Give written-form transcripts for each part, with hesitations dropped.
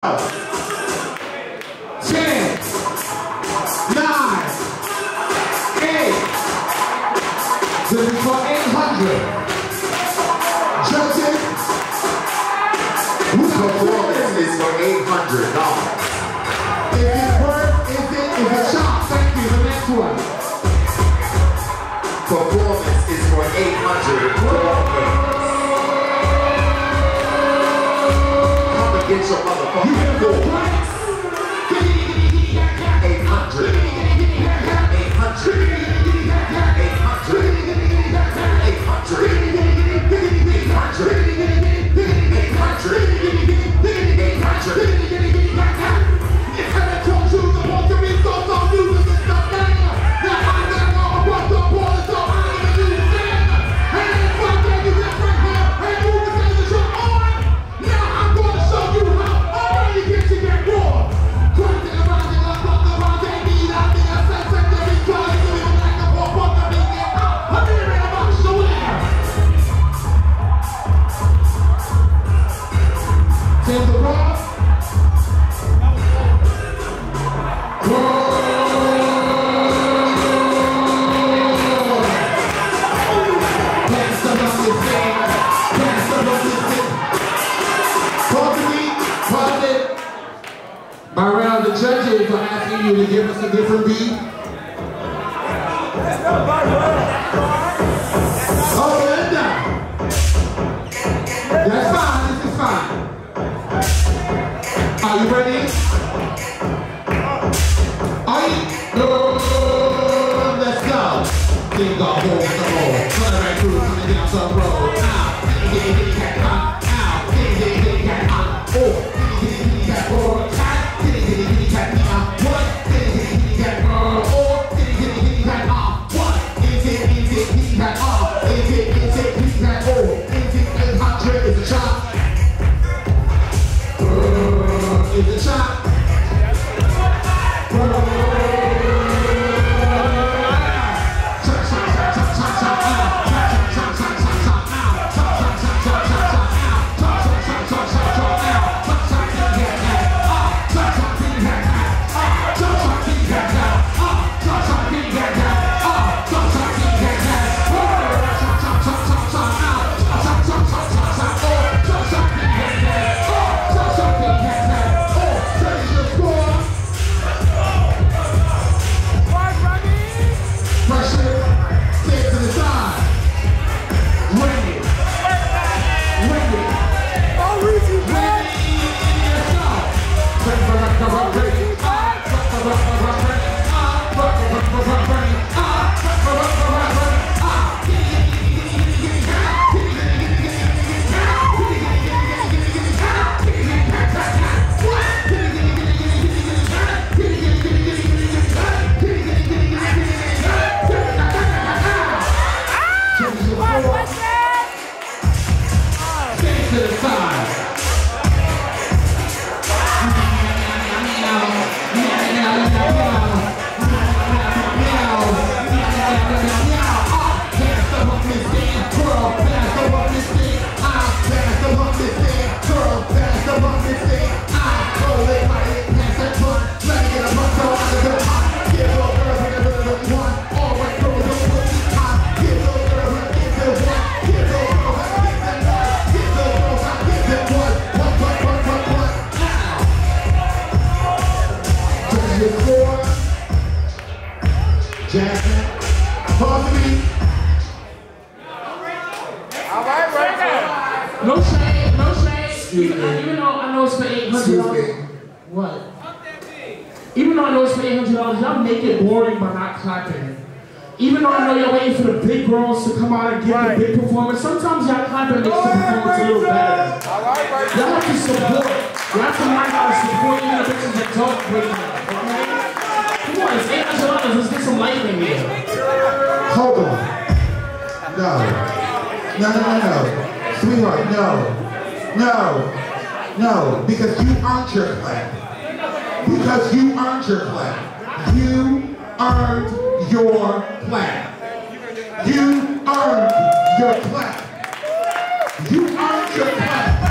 Performance is for 800. Come and get your motherfucking gold. 800. 800. Judges are asking you to give us a different beat. Oh, that's not. That's fine, this is fine. Are you ready? Are you? Let's go. Think about going with the roll. Turn right through, coming down some road. You earned your clap.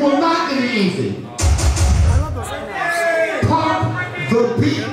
You will not get it easy. Pump the beat.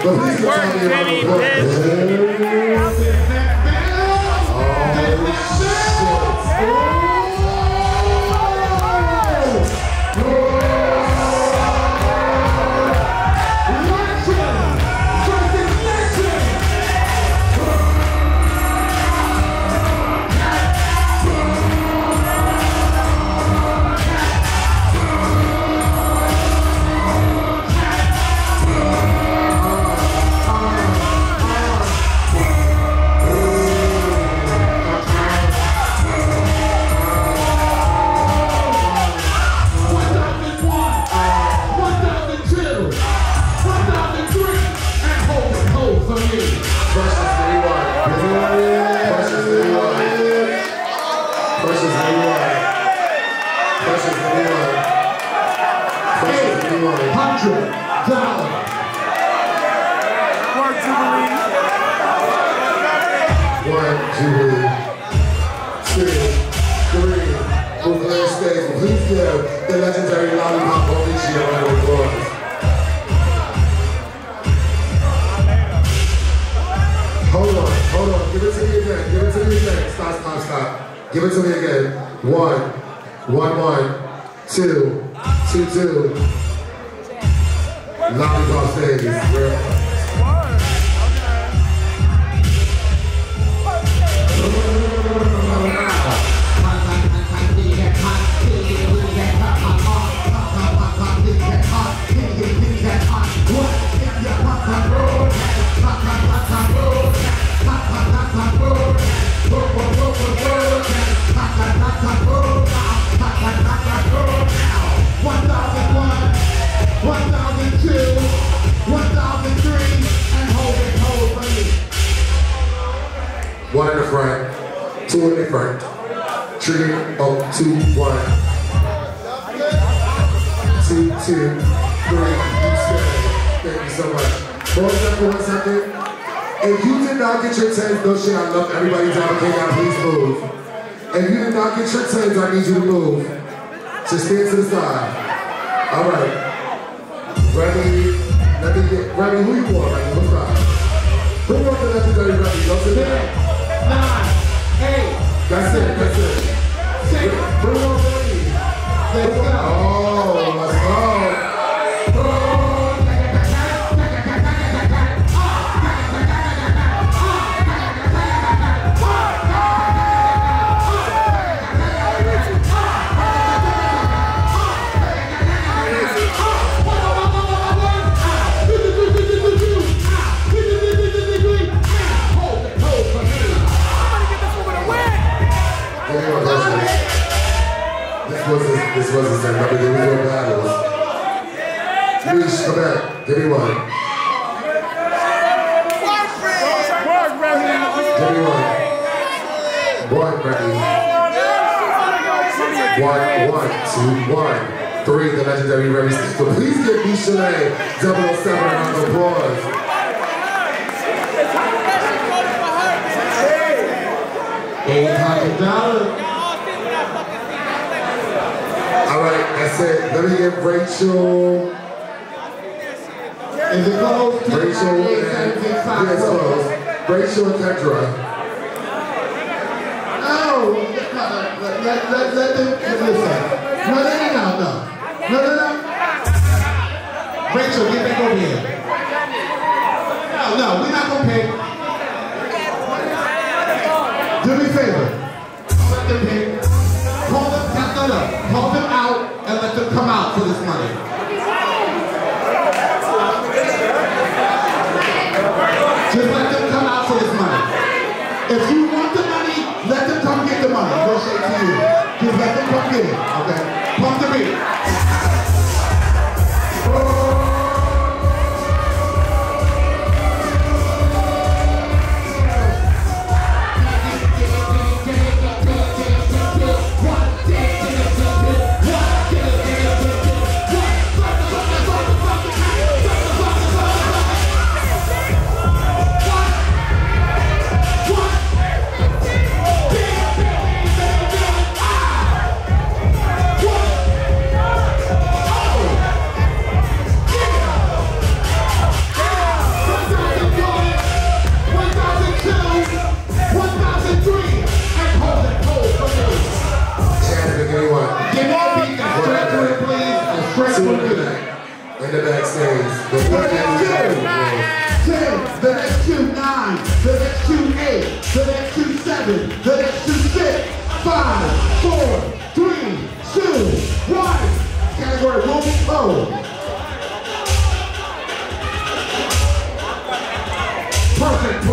Good work, Jimmy, bitch. The legendary Lollipop Bonici on the floor. Hold on. Give it to me again. Stop. Give it to me again. One, two. Lollipop stages. Yeah. One in the front, two in the front, three, oh, two, one, two, two, three, thank you so much. Hold up for 1 second. If you did not get your tens, no shit, I love everybody down here, now please move. If you did not get your tens, I need you to move. Just stand to the side. All right. Remy, who you want, Remy? What's up? Who wants the legendary Remy? Don't sit down. 9, 8. That's it. 6. Bring on Remy. Let's go. Oh, let's go. This was another individual battle. Reach, come back. Give me one. One, Remy. 3, the legendary Remy. So please give Michelet 007 a round of applause. $800. Alright, that's it. Let me get Rachel. And the goals, Rachel and Kendra. Let them listen. No. Rachel, get back over here. No, we're not gonna pick. Do me a favor. Let them pick. Call them out and let them come out for this money. Just let them come out for this money. If you want the money, let them come get the money. No shade to you. Just let them come get it, okay? Pump the beat. in the backstage. The next 10, the next 9, the next 8, the next 7, the next 6, 5, 4, 3, 2, 1. Category will be low. Perfect.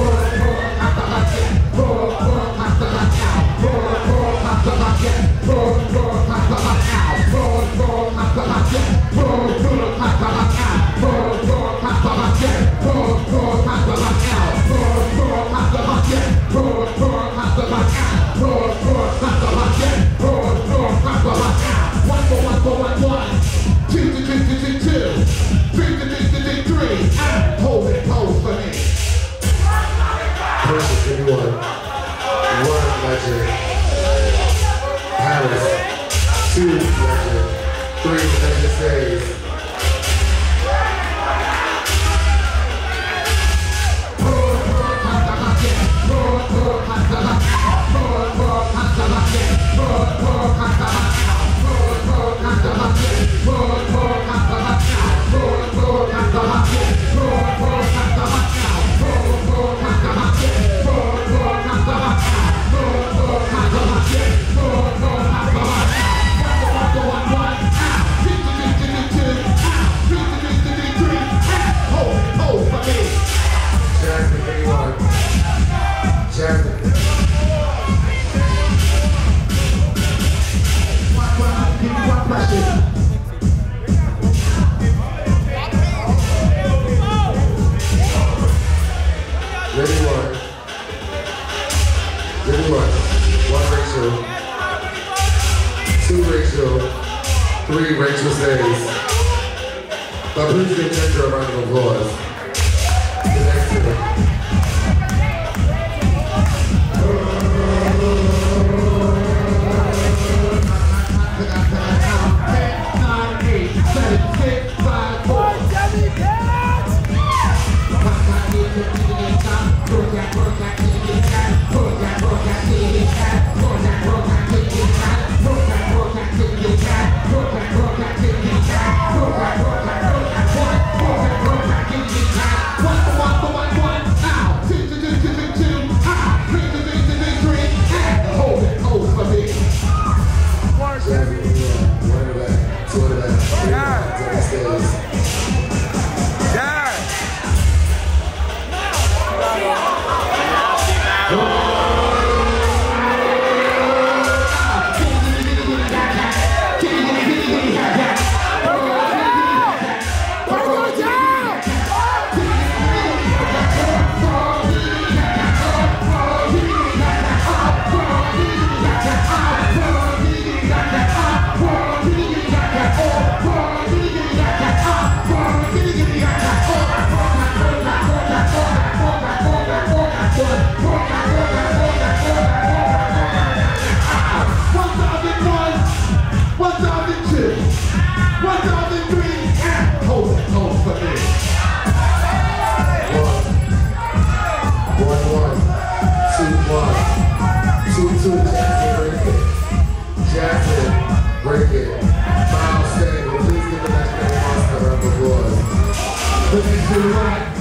Right.